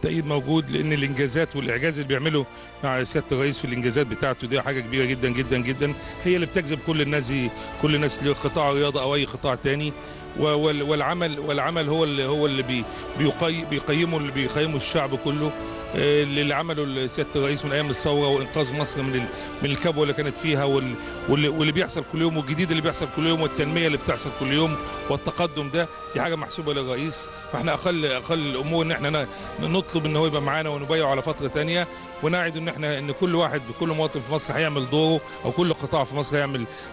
التأييد موجود، لأن الإنجازات والإعجاز اللي بيعمله مع سيادة الرئيس في الإنجازات بتاعته دي حاجة كبيرة جدا جدا جدا، هي اللي بتجذب كل الناس دي، كل الناس لقطاع الرياضة أو أي قطاع تاني. والعمل هو اللي بيقيمه الشعب كله، اللي عمله سيادة الرئيس من أيام الثورة وإنقاذ مصر من الكبوة اللي كانت فيها، واللي بيحصل كل يوم، والجديد اللي بيحصل كل يوم، والتنمية اللي بتحصل كل يوم، والتقدم ده دي حاجة محسوبة للرئيس. فاحنا أقل الأمور إن احنا نطلب إن هو يبقى معانا ونبايعه على فترة تانية، ونعد إن احنا كل واحد بكل مواطن في مصر هيعمل دوره، أو كل قطاع في مصر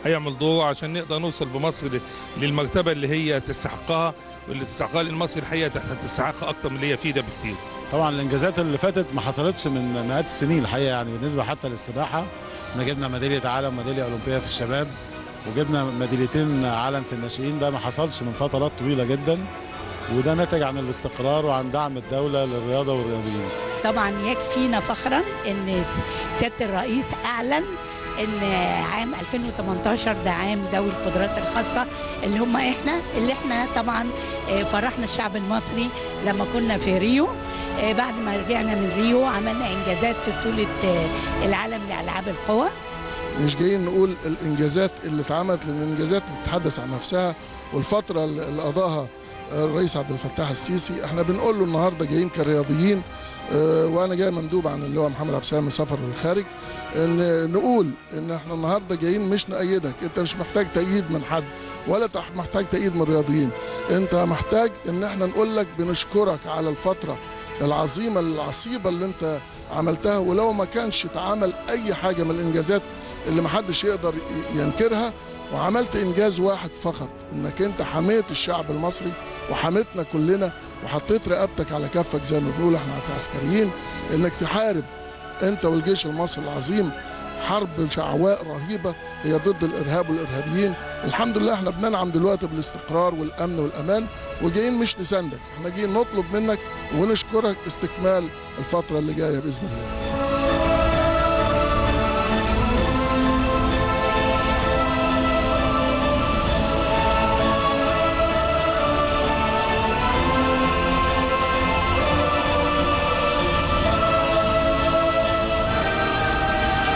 هيعمل دوره، عشان نقدر نوصل بمصر للمرتبة اللي هي تستحقها، واللي تستحقها المصري الحقيقة تستحقها أكتر من اللي هي فيه ده بكتير. طبعا الانجازات اللي فاتت ما حصلتش من مئات السنين الحقيقه، يعني بالنسبه حتى للسباحه احنا جبنا ميداليه عالم وميداليه اولمبيه في الشباب، وجبنا ميداليتين عالم في الناشئين، ده ما حصلش من فترات طويله جدا، وده ناتج عن الاستقرار وعن دعم الدوله للرياضه والرياضيين. طبعا يكفينا فخرا ان سياده الرئيس اعلن ان عام 2018 ده عام ذوي القدرات الخاصه، اللي هم احنا طبعا فرحنا الشعب المصري لما كنا في ريو. بعد ما رجعنا من ريو عملنا انجازات في بطوله العالم لالعاب القوى. مش جايين نقول الانجازات اللي اتعملت، لان الانجازات بتتحدث عن نفسها، والفتره اللي قضاها الرئيس عبد الفتاح السيسي احنا بنقول له النهارده جايين كرياضيين، وانا جاي مندوب عن اللواء محمد عبد السلام للسفر للخارج، ان نقول ان احنا النهارده جايين مش نأيدك، انت مش محتاج تأييد من حد ولا محتاج تأييد من الرياضيين، انت محتاج ان احنا نقول لك بنشكرك على الفتره العظيمه العصيبه اللي انت عملتها، ولو ما كانش اتعمل اي حاجه من الانجازات اللي محدش يقدر ينكرها، وعملت انجاز واحد فقط، انك انت حميت الشعب المصري وحميتنا كلنا، وحطيت رقبتك على كفك زي ما بنقول احنا كعسكريين، انك تحارب انت والجيش المصري العظيم حرب شعواء رهيبه هي ضد الارهاب والارهابيين. الحمد لله احنا بننعم دلوقتي بالاستقرار والامن والامان، وجايين مش نساندك، احنا جايين نطلب منك ونشكرك استكمال الفتره اللي جايه باذن الله.